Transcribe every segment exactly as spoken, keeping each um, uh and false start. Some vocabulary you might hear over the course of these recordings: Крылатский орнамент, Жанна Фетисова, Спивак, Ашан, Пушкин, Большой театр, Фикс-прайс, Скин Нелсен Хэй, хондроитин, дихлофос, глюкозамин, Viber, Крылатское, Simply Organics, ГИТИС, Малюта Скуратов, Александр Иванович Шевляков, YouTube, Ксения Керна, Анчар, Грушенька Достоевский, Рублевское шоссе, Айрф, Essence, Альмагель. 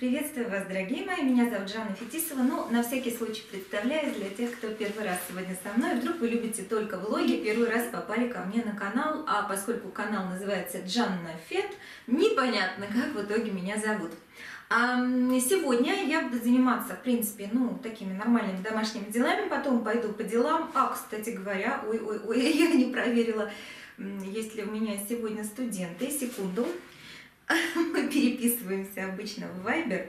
Приветствую вас, дорогие мои, меня зовут Жанна Фетисова, но на всякий случай представляюсь для тех, кто первый раз сегодня со мной. Вдруг вы любите только влоги, первый раз попали ко мне на канал, а поскольку канал называется Жанна Фет, непонятно, как в итоге меня зовут. А сегодня я буду заниматься, в принципе, ну, такими нормальными домашними делами, потом пойду по делам. А, кстати говоря, ой-ой-ой, я не проверила, есть ли у меня сегодня студенты, секунду. Мы переписываемся обычно в Viber.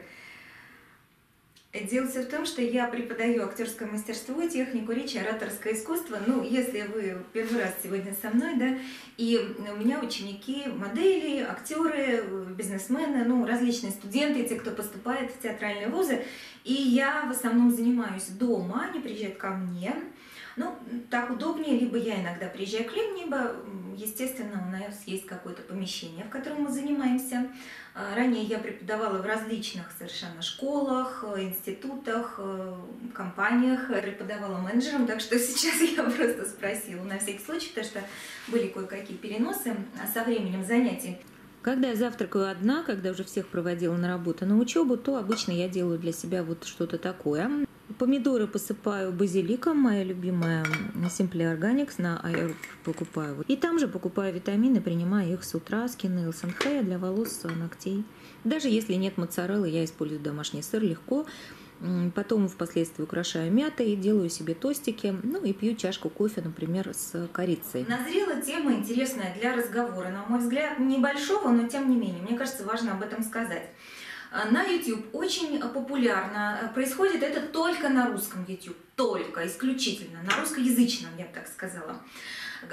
Дело все в том, что я преподаю актерское мастерство, технику речи, ораторское искусство. Ну, если вы первый раз сегодня со мной, да, и у меня ученики, модели, актеры, бизнесмены, ну, различные студенты, те, кто поступает в театральные вузы. И я в основном занимаюсь дома, они приезжают ко мне. Ну, так удобнее, либо я иногда приезжаю к ним, либо, естественно, у нас есть какое-то помещение, в котором мы занимаемся. Ранее я преподавала в различных совершенно школах, институтах, компаниях, преподавала менеджером, так что сейчас я просто спросила на всякий случай, потому что были кое-какие переносы со временем занятий. Когда я завтракаю одна, когда уже всех проводила на работу, на учебу, то обычно я делаю для себя вот что-то такое. Помидоры посыпаю базиликом, моя любимая Simply Organics, на Айрф покупаю. И там же покупаю витамины, принимаю их с утра, Скин Нелсен Хэй для волос, ногтей. Даже если нет моцареллы, я использую домашний сыр легко. Потом впоследствии украшаю мятой, делаю себе тостики, ну и пью чашку кофе, например, с корицей. Назрела тема интересная для разговора, на мой взгляд, небольшого, но тем не менее, мне кажется, важно об этом сказать. На YouTube очень популярно, происходит это только на русском YouTube, только, исключительно, на русскоязычном, я бы так сказала.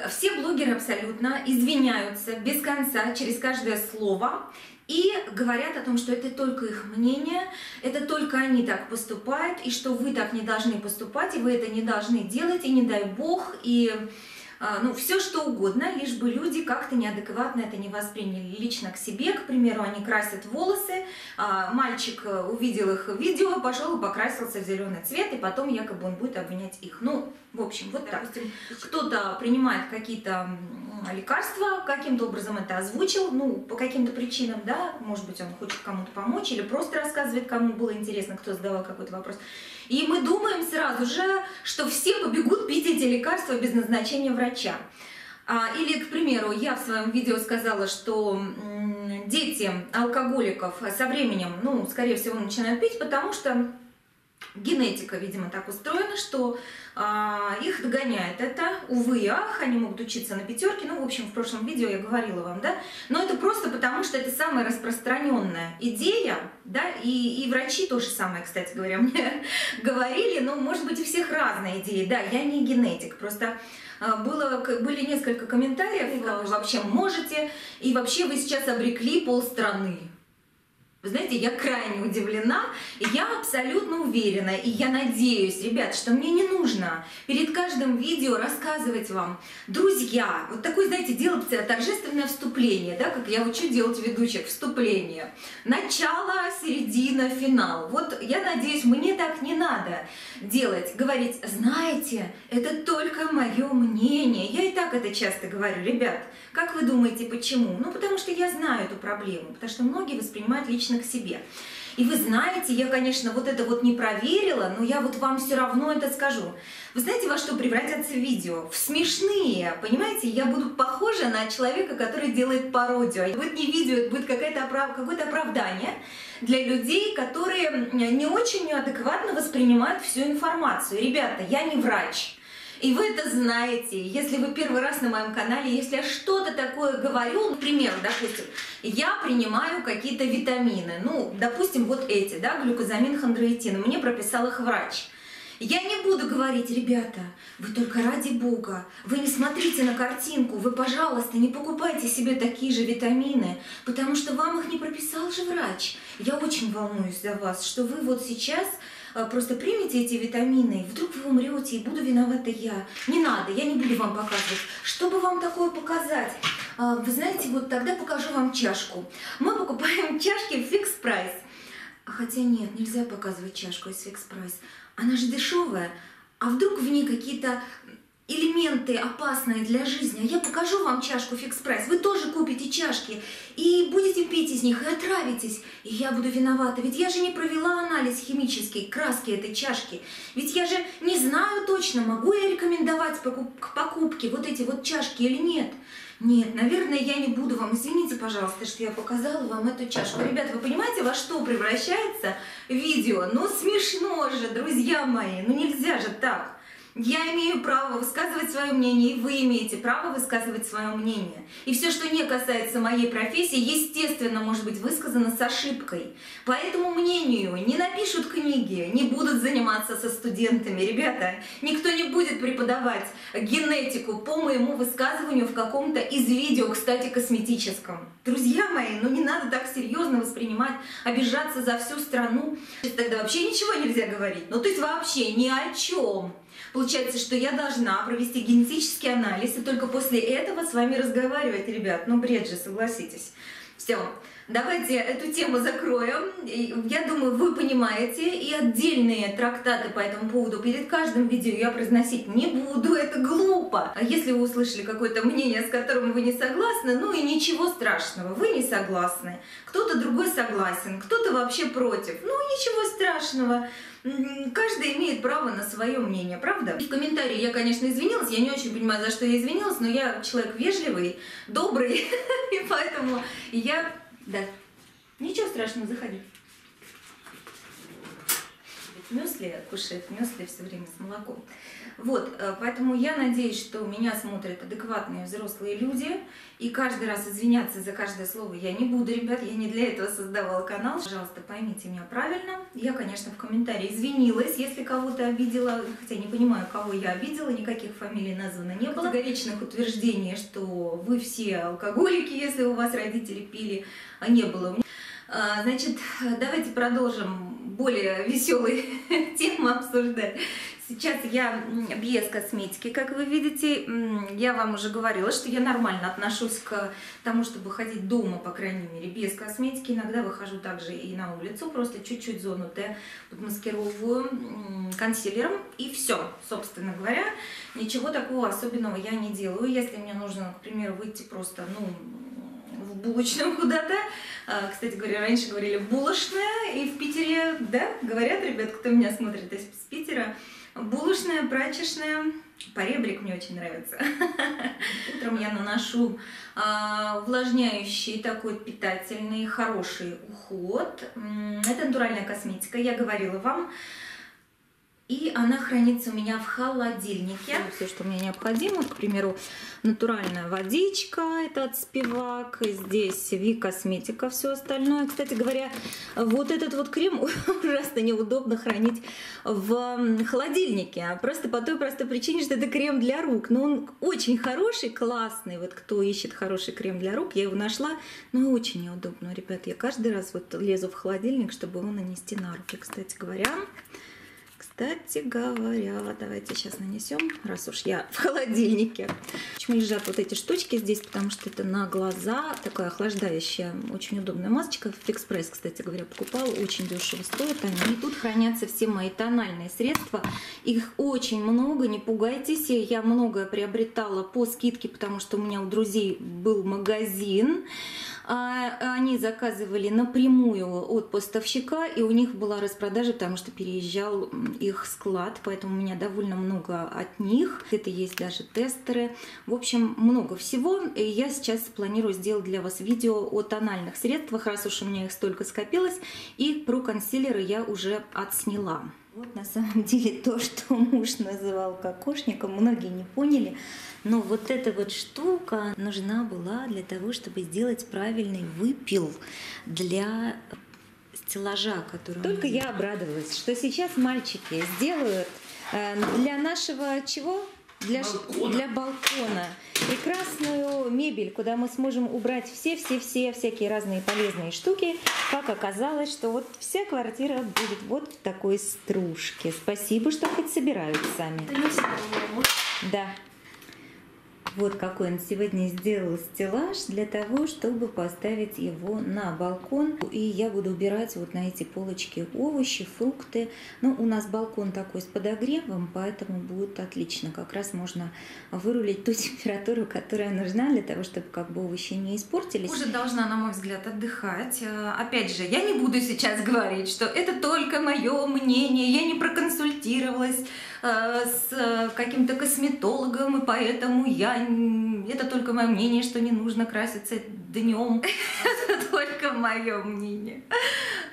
Все блогеры абсолютно извиняются без конца, через каждое слово, и говорят о том, что это только их мнение, это только они так поступают, и что вы так не должны поступать, и вы это не должны делать, и не дай бог, и... Ну, все что угодно, лишь бы люди как-то неадекватно это не восприняли лично к себе. К примеру, они красят волосы, мальчик увидел их видео, пошел и покрасился в зеленый цвет, и потом якобы он будет обвинять их. Ну, в общем, вот так. Кто-то принимает какие-то лекарства, каким-то образом это озвучил, ну, по каким-то причинам, да, может быть, он хочет кому-то помочь, или просто рассказывает, кому было интересно, кто задавал какой-то вопрос. И мы думаем сразу же, что все побегут пить эти лекарства без назначения врача. Или, к примеру, я в своем видео сказала, что дети алкоголиков со временем, ну, скорее всего, начинают пить, потому что генетика, видимо, так устроена, что их догоняет это, увы и ах, они могут учиться на пятерке, ну, в общем, в прошлом видео я говорила вам, да, но это просто потому, что это самая распространенная идея, да, и, и врачи тоже самое, кстати говоря, мне говорили, ну, может быть, у всех разные идеи, да, я не генетик, просто... Было, были несколько комментариев, как вы вообще можете, и вообще вы сейчас обрекли полстраны. Вы знаете, я крайне удивлена, и я абсолютно уверена, и я надеюсь, ребят, что мне не нужно перед каждым видео рассказывать вам, друзья, вот такое, знаете, делать торжественное вступление, да, как я учу делать ведущих, вступление, начало, середина, финал. Вот я надеюсь, мне так не надо делать, говорить, знаете, это только мое мнение, я и так это часто говорю, ребят, как вы думаете, почему? Ну, потому что я знаю эту проблему, потому что многие воспринимают лично к себе. И вы знаете, я, конечно, вот это вот не проверила, но я вот вам все равно это скажу. Вы знаете, во что превратятся видео? В смешные, понимаете? Я буду похожа на человека, который делает пародию. Это будет не видео, это будет какое-то оправ... какое-то оправдание для людей, которые не очень адекватно воспринимают всю информацию. Ребята, я не врач. И вы это знаете, если вы первый раз на моем канале, если я что-то такое говорю, например, допустим, я принимаю какие-то витамины, ну, допустим, вот эти, да, глюкозамин, хондроитин, мне прописал их врач. Я не буду говорить, ребята, вы только ради Бога, вы не смотрите на картинку, вы, пожалуйста, не покупайте себе такие же витамины, потому что вам их не прописал же врач. Я очень волнуюсь за вас, что вы вот сейчас... Просто примите эти витамины, вдруг вы умрете, и буду виновата я. Не надо, я не буду вам показывать. Чтобы вам такое показать, вы знаете, вот тогда покажу вам чашку. Мы покупаем чашки в фикс-прайс. Хотя нет, нельзя показывать чашку из фикс-прайс. Она же дешевая. А вдруг в ней какие-то элементы опасные для жизни, а я покажу вам чашку фикс-прайс, вы тоже купите чашки и будете пить из них, и отравитесь, и я буду виновата, ведь я же не провела анализ химический краски этой чашки, ведь я же не знаю точно, могу я рекомендовать к покупке вот эти вот чашки или нет. Нет, наверное, я не буду вам. Извините, пожалуйста, что я показала вам эту чашку. Ребята, вы понимаете, во что превращается видео? Ну, смешно же, друзья мои, ну нельзя же так. Я имею право высказывать свое мнение, и вы имеете право высказывать свое мнение. И все, что не касается моей профессии, естественно, может быть высказано с ошибкой. По этому мнению не напишут книги, не будут заниматься со студентами. Ребята, никто не будет преподавать генетику по моему высказыванию в каком-то из видео, кстати, косметическом. Друзья мои, ну не надо так серьезно воспринимать, обижаться за всю страну. Тогда вообще ничего нельзя говорить. Ну, то есть вообще ни о чем. Получается, что я должна провести генетический анализ и только после этого с вами разговаривать, ребят. Ну, бред же, согласитесь. Все, давайте эту тему закроем. Я думаю, вы понимаете, и отдельные трактаты по этому поводу перед каждым видео я произносить не буду, это глупо. А если вы услышали какое-то мнение, с которым вы не согласны, ну и ничего страшного, вы не согласны. Кто-то другой согласен, кто-то вообще против, ну ничего страшного. Каждый имеет право на свое мнение, правда? И в комментарии я, конечно, извинилась, я не очень понимаю, за что я извинилась, но я человек вежливый, добрый, и поэтому я... Да, ничего страшного, заходи. Мюсли кушает, мюсли все время с молоком. Вот, поэтому я надеюсь, что меня смотрят адекватные взрослые люди. И каждый раз извиняться за каждое слово я не буду, ребят. Я не для этого создавала канал. Пожалуйста, поймите меня правильно. Я, конечно, в комментарии извинилась, если кого-то обидела. Хотя не понимаю, кого я обидела. Никаких фамилий названо не было. Категоричных утверждений, что вы все алкоголики, если у вас родители пили, не было. Значит, давайте продолжим более веселые темы обсуждать. Сейчас я без косметики, как вы видите. Я вам уже говорила, что я нормально отношусь к тому, чтобы ходить дома, по крайней мере, без косметики. Иногда выхожу также и на улицу, просто чуть-чуть зону Т подмаскировываю консилером, и все, собственно говоря. Ничего такого особенного я не делаю. Если мне нужно, к примеру, выйти просто, ну... в булочную куда-то. Кстати говоря, раньше говорили булочная, и в Питере, да, говорят, ребят, кто меня смотрит из Питера, булочная, прачечная, поребрик мне очень нравится. Утром я наношу увлажняющий, такой питательный, хороший уход. Это натуральная косметика, я говорила вам. И она хранится у меня в холодильнике. Все, что мне необходимо. К примеру, натуральная водичка, это от Спивак. Здесь Ви-косметика, все остальное. Кстати говоря, вот этот вот крем ужасно неудобно хранить в холодильнике. Просто по той простой причине, что это крем для рук. Но он очень хороший, классный. Вот кто ищет хороший крем для рук, я его нашла. Но очень неудобно, ребят. Я каждый раз вот лезу в холодильник, чтобы его нанести на руки, кстати говоря. Кстати говоря, давайте сейчас нанесем, раз уж я в холодильнике. Почему лежат вот эти штучки здесь? Потому что это на глаза, такая охлаждающая, очень удобная масочка. Фикс-прайс, кстати говоря, покупала, очень дешево стоят они. И тут хранятся все мои тональные средства. Их очень много, не пугайтесь. Я многое приобретала по скидке, потому что у меня у друзей был магазин. Они заказывали напрямую от поставщика, и у них была распродажа, потому что переезжал их склад, поэтому у меня довольно много от них. Это есть даже тестеры. В общем, много всего. И я сейчас планирую сделать для вас видео о тональных средствах, раз уж у меня их столько скопилось. И про консилеры я уже отсняла. Вот на самом деле то, что муж называл кокошником, многие не поняли. Но вот эта вот штука нужна была для того, чтобы сделать правильный выпил для стеллажа, который... Только я обрадовалась, что сейчас мальчики сделают для нашего чего? Для, балкона. для балкона прекрасную мебель, куда мы сможем убрать все-все-все всякие разные полезные штуки. Как оказалось, что вот вся квартира будет вот в такой стружке. Спасибо, что хоть собирают сами. Да. Вот какой он сегодня сделал стеллаж для того, чтобы поставить его на балкон. И я буду убирать вот на эти полочки овощи, фрукты. Ну, у нас балкон такой с подогревом, поэтому будет отлично. Как раз можно вырулить ту температуру, которая нужна для того, чтобы как бы овощи не испортились. Уже должна, на мой взгляд, отдыхать. Опять же, я не буду сейчас говорить, что это только мое мнение. Я не проконсультировалась э, с э, каким-то косметологом, и поэтому я... Это только мое мнение, что не нужно краситься днем. Это только мое мнение.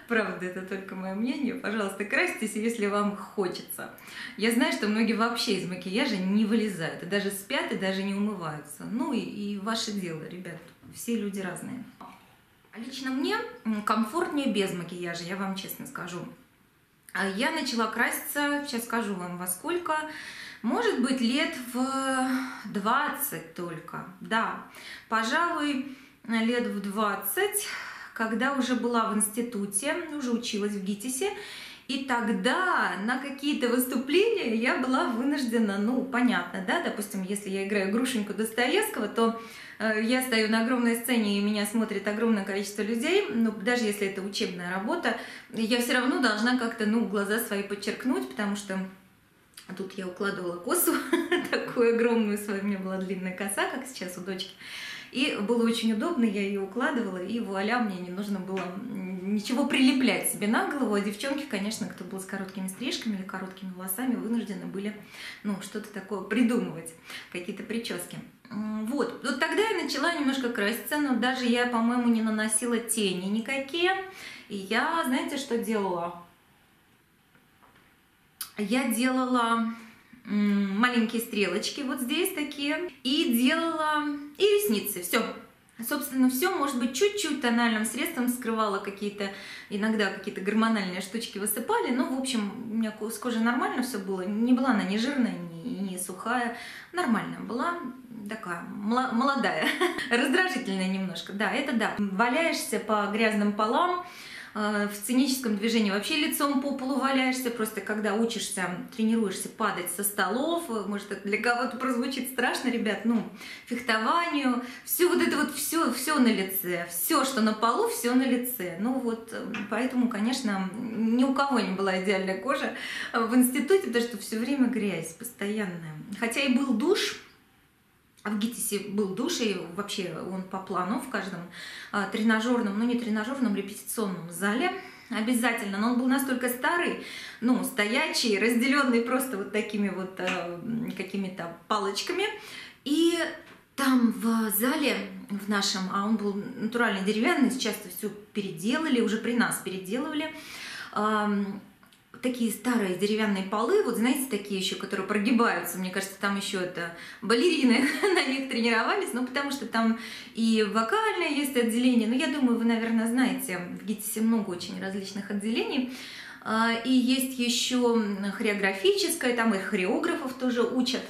Правда, это только мое мнение. Пожалуйста, краситесь, если вам хочется. Я знаю, что многие вообще из макияжа не вылезают. И даже спят, и даже не умываются. Ну и, и ваше дело, ребят. Все люди разные. Лично мне комфортнее без макияжа, я вам честно скажу. Я начала краситься, сейчас скажу вам во сколько, может быть, лет в двадцать только, да, пожалуй, лет в двадцать, когда уже была в институте, уже училась в ГИТИСе, и тогда на какие-то выступления я была вынуждена, ну, понятно, да, допустим, если я играю Грушеньку Достоевского, то... Я стою на огромной сцене, и меня смотрит огромное количество людей, но даже если это учебная работа, я все равно должна как-то, ну, глаза свои подчеркнуть, потому что тут я укладывала косу, такую огромную свою, у меня была длинная коса, как сейчас у дочки, и было очень удобно, я ее укладывала, и вуаля, мне не нужно было ничего прилеплять себе на голову, а девчонки, конечно, кто был с короткими стрижками или короткими волосами, вынуждены были, ну, что-то такое придумывать, какие-то прически. Вот. Вот тогда я начала немножко краситься, но даже я, по-моему, не наносила тени никакие. И я, знаете, что делала? Я делала маленькие стрелочки вот здесь такие. И делала... и ресницы. Все. Собственно, все, может быть, чуть-чуть тональным средством скрывала какие-то, иногда какие-то гормональные штучки высыпали. Но, в общем, у меня с кожей нормально все было. Не была она ни жирная, ни, ни сухая. Нормально была. Такая молодая, раздражительная немножко, да, это да. Валяешься по грязным полам, э, в сценическом движении вообще лицом по полу валяешься, просто когда учишься, тренируешься падать со столов, может это для кого-то прозвучит страшно, ребят, ну, фехтованию, все вот это вот, все, все на лице, все, что на полу, все на лице. Ну вот, поэтому, конечно, ни у кого не была идеальная кожа в институте, потому что все время грязь постоянная. Хотя и был душ, в ГИТИСе был душ, и вообще он по плану в каждом тренажерном, ну не тренажерном, репетиционном зале обязательно. Но он был настолько старый, ну, стоячий, разделенный просто вот такими вот э, какими-то палочками. И там в зале в нашем, а он был натурально деревянный, сейчас все переделали, уже при нас переделывали, э, такие старые деревянные полы, вот знаете, такие еще, которые прогибаются, мне кажется, там еще это балерины на них тренировались, ну, потому что там и вокальное есть отделение, ну, я думаю, вы, наверное, знаете, в ГИТИСе много очень различных отделений, и есть еще хореографическое, там и хореографов тоже учат.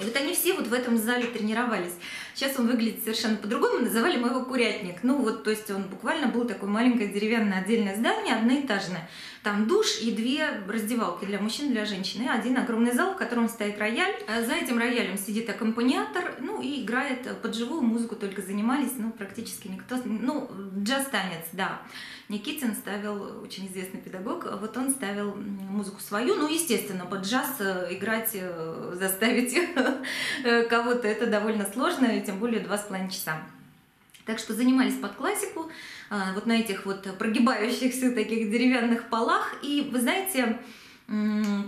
И вот они все вот в этом зале тренировались. Сейчас он выглядит совершенно по-другому, называли мы его курятник. Ну вот, то есть он буквально был такое маленькое деревянное отдельное здание, одноэтажное. Там душ и две раздевалки для мужчин, для женщин. И один огромный зал, в котором стоит рояль. За этим роялем сидит аккомпаниатор, ну и играет под живую музыку, только занимались, ну практически никто... Ну, джаз-танец, да. Никитин ставил, очень известный педагог, вот он ставил музыку свою. Ну, естественно, под джаз играть, заставить кого-то это довольно сложно, и тем более два с половиной часа. Так что занимались под классику, вот на этих вот прогибающихся таких деревянных полах. И вы знаете,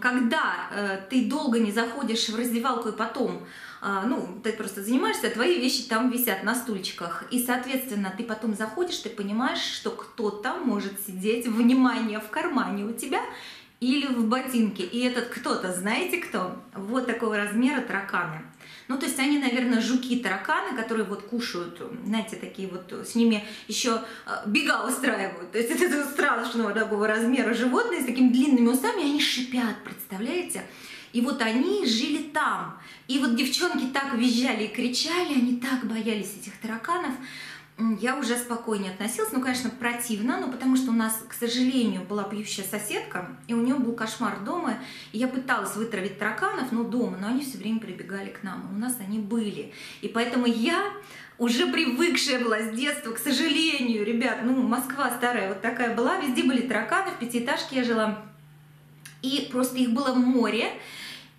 когда ты долго не заходишь в раздевалку и потом, ну, ты просто занимаешься, твои вещи там висят на стульчиках. И, соответственно, ты потом заходишь, ты понимаешь, что кто-то может сидеть, внимание, в кармане у тебя или в ботинке. И этот кто-то, знаете кто? Вот такого размера тараканы. Ну, то есть они, наверное, жуки-тараканы, которые вот кушают, знаете, такие вот, с ними еще бега устраивают. То есть это страшного такого размера животные с такими длинными усами, они шипят, представляете? И вот они жили там. И вот девчонки так визжали и кричали, они так боялись этих тараканов. я уже спокойнее относилась. Ну, конечно, противно, но потому что у нас, к сожалению, была пьющая соседка, и у нее был кошмар дома. И я пыталась вытравить тараканов, но дома, но они все время прибегали к нам. У нас они были. И поэтому я уже привыкшая была с детства, к сожалению, ребят, ну, Москва старая вот такая была, везде были тараканы, в пятиэтажке я жила. И просто их было море.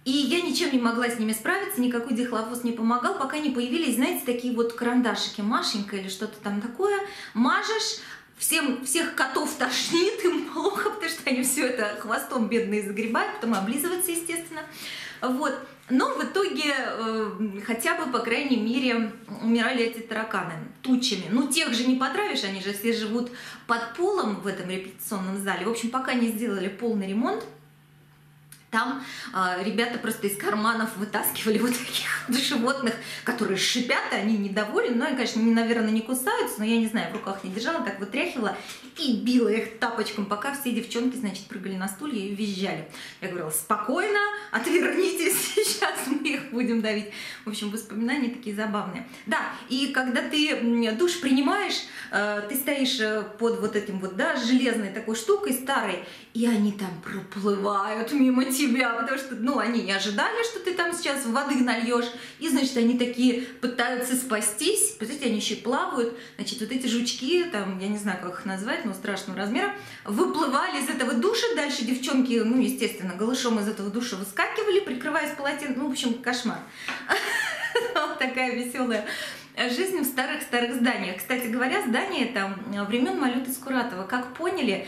И я ничем не могла с ними справиться, никакой дихлофос не помогал, пока не появились, знаете, такие вот карандашики, Машенька или что-то там такое. Мажешь, всем, всех котов тошнит, им плохо, потому что они все это хвостом бедные загребают, потом облизываются, естественно. Вот. Но в итоге э, хотя бы, по крайней мере, умирали эти тараканы тучами. Ну, тех же не потравишь, они же все живут под полом в этом репетиционном зале. В общем, пока не сделали полный ремонт, там э, ребята просто из карманов вытаскивали вот таких вот животных, которые шипят, они недовольны. Но они, конечно, не, наверное, не кусаются, но я не знаю, в руках не держала, так вытряхивала и била их тапочком, пока все девчонки, значит, прыгали на стулья и визжали. Я говорила, спокойно, отвернитесь, сейчас мы их будем давить. В общем, воспоминания такие забавные. Да, и когда ты душ принимаешь, э, ты стоишь под вот этим вот, да, железной такой штукой старой, и они там проплывают мимо тебя. Тебя, потому что, ну, они не ожидали, что ты там сейчас воды нальешь, и, значит, они такие пытаются спастись, посмотрите, они еще и плавают, значит, вот эти жучки, там, я не знаю, как их назвать, но страшного размера, выплывали из этого душа, дальше девчонки, ну, естественно, голышом из этого душа выскакивали, прикрываясь полотенцем, ну, в общем, кошмар. Вот такая веселая жизнь в старых-старых зданиях. Кстати говоря, здание там времен Малюты Скуратова, как поняли,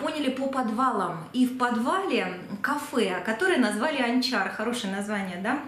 поняли по подвалам. И в подвале кафе, которое назвали «Анчар». Хорошее название, да?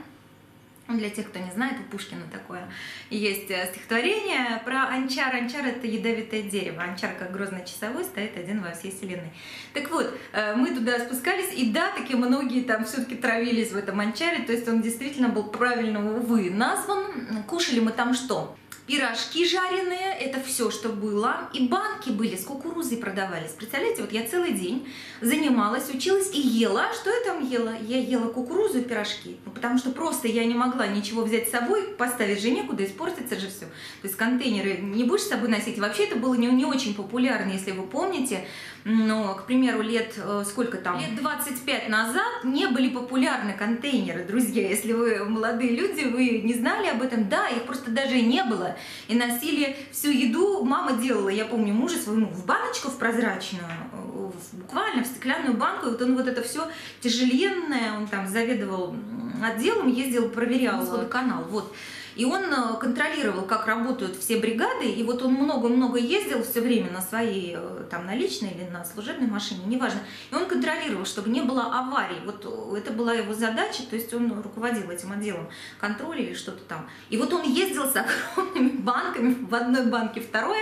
Для тех, кто не знает, у Пушкина такое есть стихотворение про анчар. Анчар – это ядовитое дерево. Анчар, как грозный часовой, стоит один во всей вселенной. Так вот, мы туда спускались, и да, таки многие там все-таки травились в этом анчаре, то есть он действительно был правильно, увы, назван. Кушали мы там что? Пирожки жареные, это все, что было. И банки были, с кукурузой продавались. Представляете, вот я целый день занималась, училась и ела. Что я там ела? Я ела кукурузу и пирожки. Ну, потому что просто я не могла ничего взять с собой, поставить же некуда, испортится же все. То есть контейнеры не будешь с собой носить. Вообще это было не, не очень популярно, если вы помните. Но, к примеру, лет, э, сколько там? Лет двадцать пять назад не были популярны контейнеры, друзья. Если вы молодые люди, вы не знали об этом. Да, их просто даже не было. И носили всю еду, мама делала, я помню, мужа своему в баночку, в прозрачную, в, буквально в стеклянную банку, и вот он вот это все тяжеленное, он там заведовал отделом, ездил, проверял водоканал, вот. И он контролировал, как работают все бригады, и вот он много-много ездил все время на своей, там, на личной или на служебной машине, неважно. И он контролировал, чтобы не было аварий, вот это была его задача, то есть он руководил этим отделом контроля или что-то там. И вот он ездил с огромными банками, в одной банке второе,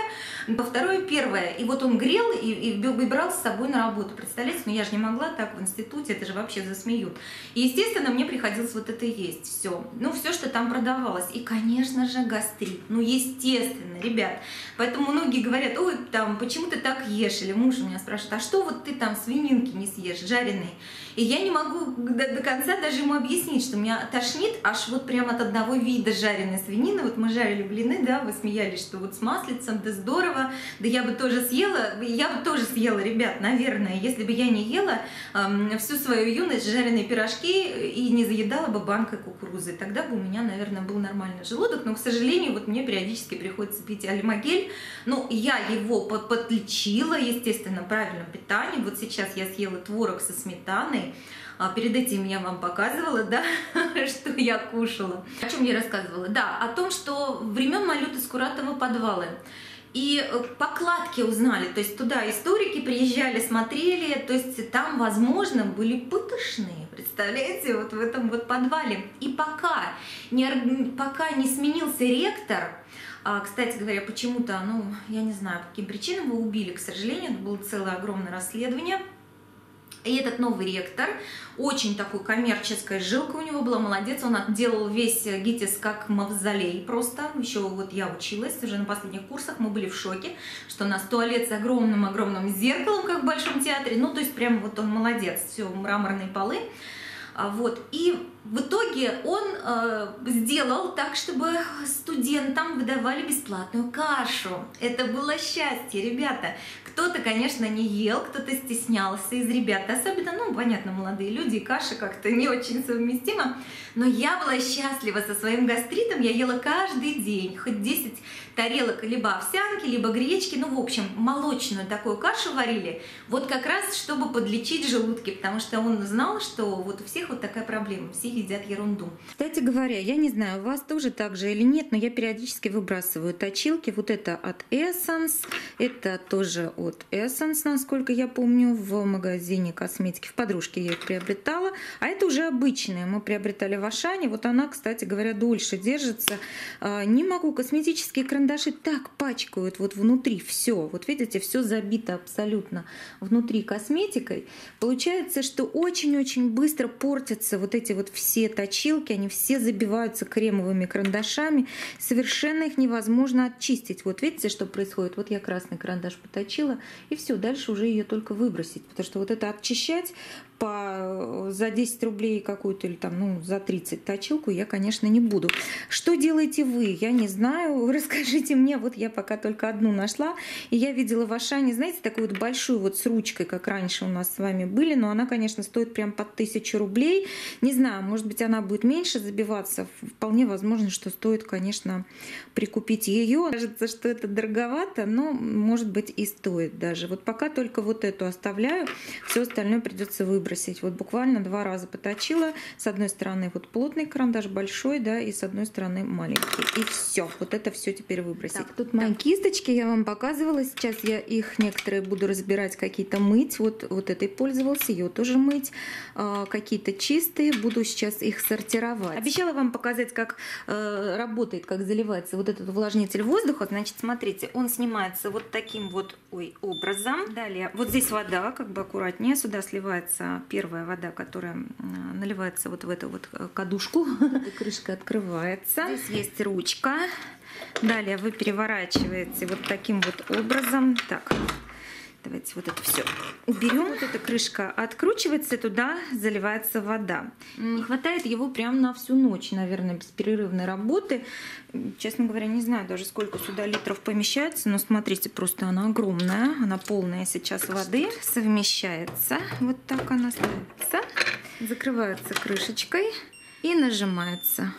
по второе первое, и вот он грел и, и, и брал с собой на работу, представляете, ну я же не могла так в институте, это же вообще засмеют. И естественно, мне приходилось вот это есть, все, ну все, что там продавалось. И, конечно же, гастрит. Ну, естественно, ребят. Поэтому многие говорят, ой, там, почему ты так ешь? Или муж у меня спрашивает, а что вот ты там свининки не съешь, жареные? И я не могу до, до конца даже ему объяснить, что меня тошнит аж вот прям от одного вида жареной свинины. Вот мы жарили блины, да, вы смеялись, что вот с маслицем, да здорово, да я бы тоже съела, я бы тоже съела, ребят, наверное, если бы я не ела эм, всю свою юность жареные пирожки и не заедала бы банкой кукурузы. Тогда бы у меня, наверное, был нормальный желудок, но, к сожалению, вот мне периодически приходится пить альмагель. Ну, я его подлечила, естественно, правильным питанием. Вот сейчас я съела творог со сметаной. Перед этим я вам показывала, да, что я кушала. О чем я рассказывала? Да, о том, что времен Малюты Скуратова подвалы. И покладки узнали, то есть туда историки приезжали, смотрели, то есть там, возможно, были пытошные, представляете, вот в этом вот подвале. И пока не, пока не сменился ректор, кстати говоря, почему-то, ну, я не знаю, по каким причинам его убили, к сожалению, это было целое огромное расследование. И этот новый ректор, очень такой коммерческая жилка у него была, молодец, он отделал весь ГИТИС как мавзолей просто. Еще вот я училась, уже на последних курсах мы были в шоке, что у нас туалет с огромным-огромным зеркалом, как в Большом театре. Ну, то есть прям вот он молодец, все, мраморные полы. Вот, и В итоге он э, сделал так, чтобы студентам выдавали бесплатную кашу. Это было счастье, ребята. Кто-то, конечно, не ел, кто-то стеснялся из ребят. Особенно, ну, понятно, молодые люди, и каша как-то не очень совместима. Но я была счастлива со своим гастритом. Я ела каждый день, хоть десять тарелок либо овсянки, либо гречки. Ну, в общем, молочную такую кашу варили. Вот как раз, чтобы подлечить желудки. Потому что он знал, что вот у всех вот такая проблема. Все едят ерунду. Кстати говоря, я не знаю, у вас тоже так же или нет, но я периодически выбрасываю точилки. Вот это от Essence, это тоже от Essence, насколько я помню, в магазине косметики. В подружке я их приобретала. А это уже обычные. Мы приобретали в Ашане. Вот она, кстати говоря, дольше держится. Не могу. Косметические карандаши так пачкают вот внутри все. Вот видите, все забито абсолютно внутри косметикой. Получается, что очень-очень быстро портятся вот эти вот все точилки, они все забиваются кремовыми карандашами, совершенно их невозможно очистить. Вот видите, что происходит? Вот я красный карандаш поточила, и все, дальше уже ее только выбросить, потому что вот это очищать по, за десять рублей какую-то или там, ну, за тридцать точилку я, конечно, не буду. Что делаете вы? Я не знаю, расскажите мне, вот я пока только одну нашла, и я видела в Ашане, знаете, такую вот большую вот с ручкой, как раньше у нас с вами были, но она, конечно, стоит прям под тысячу рублей, не знаю, может быть, она будет меньше забиваться. Вполне возможно, что стоит, конечно, прикупить ее. Кажется, что это дороговато, но, может быть, и стоит даже. Вот пока только вот эту оставляю, все остальное придется выбросить. Вот буквально два раза поточила. С одной стороны вот плотный карандаш, большой, да, и с одной стороны маленький. И все. Вот это все теперь выбросить. Так, тут мои кисточки я вам показывала. Сейчас я их некоторые буду разбирать, какие-то мыть. Вот, вот этой пользовалась, ее тоже мыть. А, какие-то чистые. Буду сейчас их сортировать. Обещала вам показать, как э, работает, как заливается вот этот увлажнитель воздуха. Значит, смотрите, он снимается вот таким вот ой, образом. Далее, вот здесь вода, как бы аккуратнее. Сюда сливается первая вода, которая наливается вот в эту вот кадушку. Крышка открывается. Здесь есть ручка. Далее вы переворачиваете вот таким вот образом. Так. Давайте вот это все уберем. Вот эта крышка откручивается, туда заливается вода. Не хватает его прям на всю ночь, наверное, без перерывной работы. Честно говоря, не знаю даже, сколько сюда литров помещается, но смотрите, просто она огромная, она полная сейчас воды. Совмещается, вот так она ставится, закрывается крышечкой и нажимается.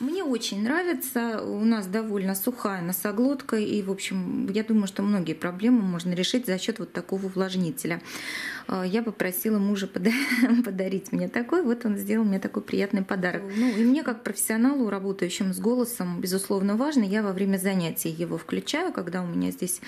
Мне очень нравится, у нас довольно сухая носоглотка, и, в общем, я думаю, что многие проблемы можно решить за счет вот такого увлажнителя. Я попросила мужа подарить мне такой, вот он сделал мне такой приятный подарок. Ну, и мне, как профессионалу, работающему с голосом, безусловно, важно, я во время занятий его включаю, когда у меня здесь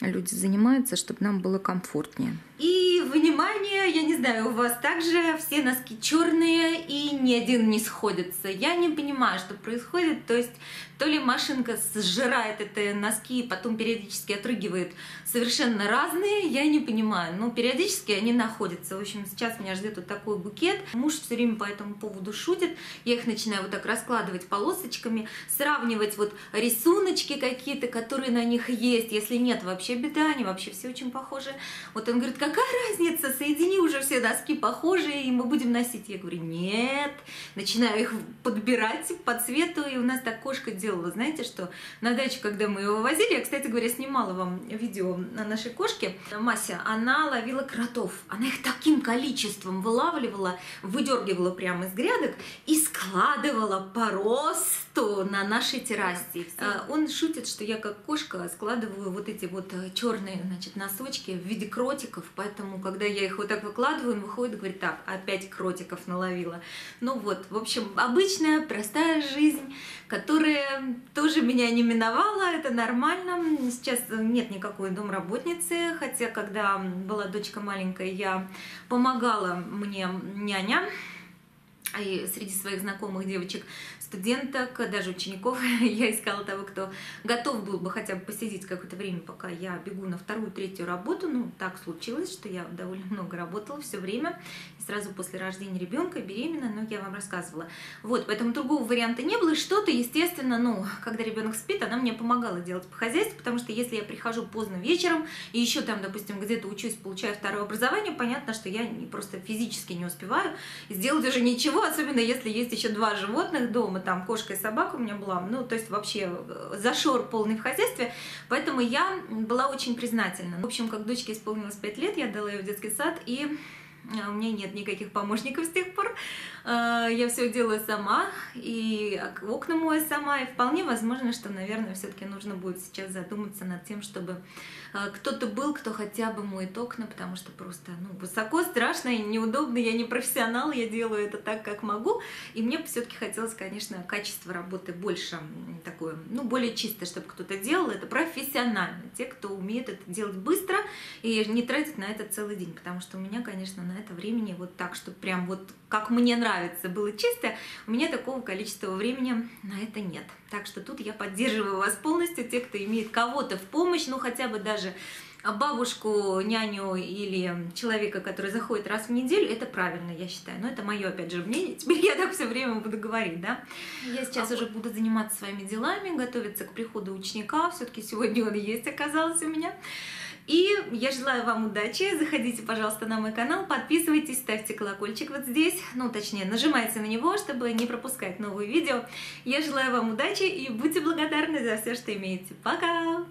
люди занимаются, чтобы нам было комфортнее. И, внимание, я не знаю, у вас также все носки черные, и ни один не сходится. Я не понимаю, что происходит, то есть то ли машинка сжирает эти носки и потом периодически отрыгивает совершенно разные, я не понимаю, но периодически они находятся. В общем, сейчас меня ждет вот такой букет. Муж все время по этому поводу шутит, я их начинаю вот так раскладывать полосочками, сравнивать вот рисуночки какие-то, которые на них есть, если нет, вообще беда, они вообще все очень похожи. Вот он говорит, какая разница, соедини уже все носки похожие, и мы будем носить. Я говорю, нет, начинаю их подбирать по цвету, и у нас так кошка делала, знаете, что на дачу, когда мы его возили, я, кстати говоря, снимала вам видео на нашей кошке, Мася, она ловила кротов, она их таким количеством вылавливала, выдергивала прямо из грядок и складывала по росту на нашей террасе. Он шутит, что я как кошка складываю вот эти вот черные, значит, носочки в виде кротиков, поэтому, когда я их вот так выкладываю, он выходит и говорит, так, опять кротиков наловила. Ну вот, в общем, обычная, простая жизнь, которая тоже меня не миновала, это нормально. Сейчас нет никакой домработницы, хотя когда была дочка маленькая, я помогала мне няня, и среди своих знакомых девочек, студенток, даже учеников, я искала того, кто готов был бы хотя бы посидеть какое-то время, пока я бегу на вторую, третью работу. Ну, так случилось, что я довольно много работала все время, и сразу после рождения ребенка, беременна, но я вам рассказывала. Вот, поэтому другого варианта не было, и что-то, естественно, ну, когда ребенок спит, она мне помогала делать по хозяйству, потому что если я прихожу поздно вечером, и еще там, допустим, где-то учусь, получаю второе образование, понятно, что я не, просто физически не успеваю сделать уже ничего, тяжело, особенно если есть еще два животных дома, там кошка и собака у меня была, ну, то есть вообще зашор полный в хозяйстве, поэтому я была очень признательна. В общем, как дочке исполнилось пять лет, я отдала ее в детский сад, и у меня нет никаких помощников с тех пор, я все делаю сама, и окна мою сама, и вполне возможно, что, наверное, все-таки нужно будет сейчас задуматься над тем, чтобы кто-то был, кто хотя бы моет окна, потому что просто ну, высоко, страшно и неудобно, я не профессионал, я делаю это так, как могу, и мне все-таки хотелось, конечно, качество работы больше такое, ну, более чистое, чтобы кто-то делал это профессионально, те, кто умеет это делать быстро и не тратит на это целый день, потому что у меня, конечно, на это времени вот так, чтобы прям вот как мне нравится, было чисто, у меня такого количества времени на это нет. Так что тут я поддерживаю вас полностью, те, кто имеет кого-то в помощь, ну хотя бы даже бабушку, няню или человека, который заходит раз в неделю, это правильно, я считаю. Но это мое, опять же, мнение. Теперь я так все время буду говорить, да? Я сейчас а уже буду заниматься своими делами, готовиться к приходу ученика. Все-таки сегодня он есть, оказалось у меня. И я желаю вам удачи. Заходите, пожалуйста, на мой канал, подписывайтесь, ставьте колокольчик вот здесь. Ну, точнее, нажимайте на него, чтобы не пропускать новые видео. Я желаю вам удачи и будьте благодарны за все, что имеете. Пока!